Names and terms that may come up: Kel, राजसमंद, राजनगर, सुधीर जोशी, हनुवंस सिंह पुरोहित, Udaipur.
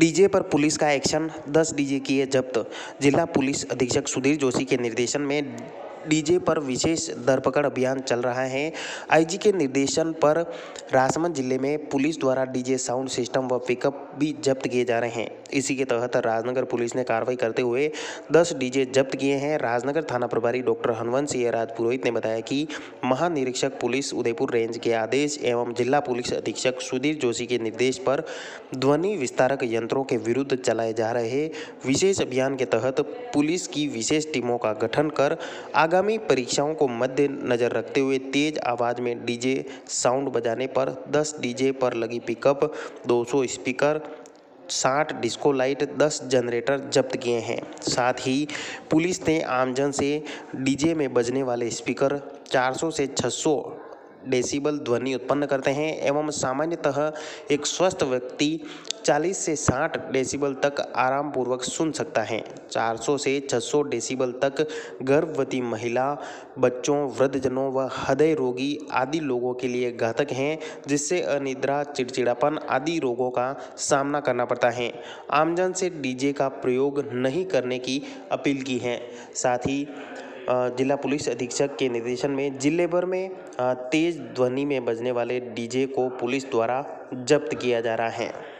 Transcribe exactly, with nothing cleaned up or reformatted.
DJ पर police का action, दस डीजे किए जब्त। जिला पुलिस अधीक्षक सुधीर जोशी के निर्देशन में डीजे पर विशेष धरपकड़ अभियान चल रहा है। आईजी के निर्देशन पर राजसमंद जिले में पुलिस द्वारा डीजे साउंड सिस्टम व पिकअप भी जब्त किए जा रहे हैं। इसी के तहत राजनगर पुलिस ने कार्रवाई करते हुए दस डीजे जब्त किए हैं। राजनगर थाना प्रभारी डॉक्टर हनुवंस सिंह पुरोहित ने बताया कि महानिरीक्षक पुलिस उदयपुर रेंज के आदेश एवं जिला पुलिस अधीक्षक सुधीर जोशी के निर्देश पर ध्वनि विस्तारक यंत्रों के विरुद्ध चलाए जा रहे विशेष अभियान के तहत पुलिस की विशेष टीमों का गठन कर आगामी परीक्षाओं को मद्देनजर रखते हुए तेज आवाज में डीजे साउंड बजाने पर दस डीजे पर लगी पिकअप, दो सौ स्पीकर, साठ डिस्को लाइट, दस जनरेटर जब्त किए हैं। साथ ही पुलिस ने आमजन से डीजे में बजने वाले स्पीकर चार सौ से छह सौ डेसिबल ध्वनि उत्पन्न करते हैं एवं सामान्यतः एक स्वस्थ व्यक्ति चालीस से साठ डेसिबल तक आरामपूर्वक सुन सकता है। चार सौ से छह सौ डेसिबल तक गर्भवती महिला, बच्चों, वृद्धजनों व हृदय रोगी आदि लोगों के लिए घातक हैं, जिससे अनिद्रा, चिड़चिड़ापन आदि रोगों का सामना करना पड़ता है। आमजन से डीजे का प्रयोग नहीं करने की अपील की है। साथ ही जिला पुलिस अधीक्षक के निर्देशन में जिले भर में तेज़ ध्वनि में बजने वाले डीजे को पुलिस द्वारा जब्त किया जा रहा है।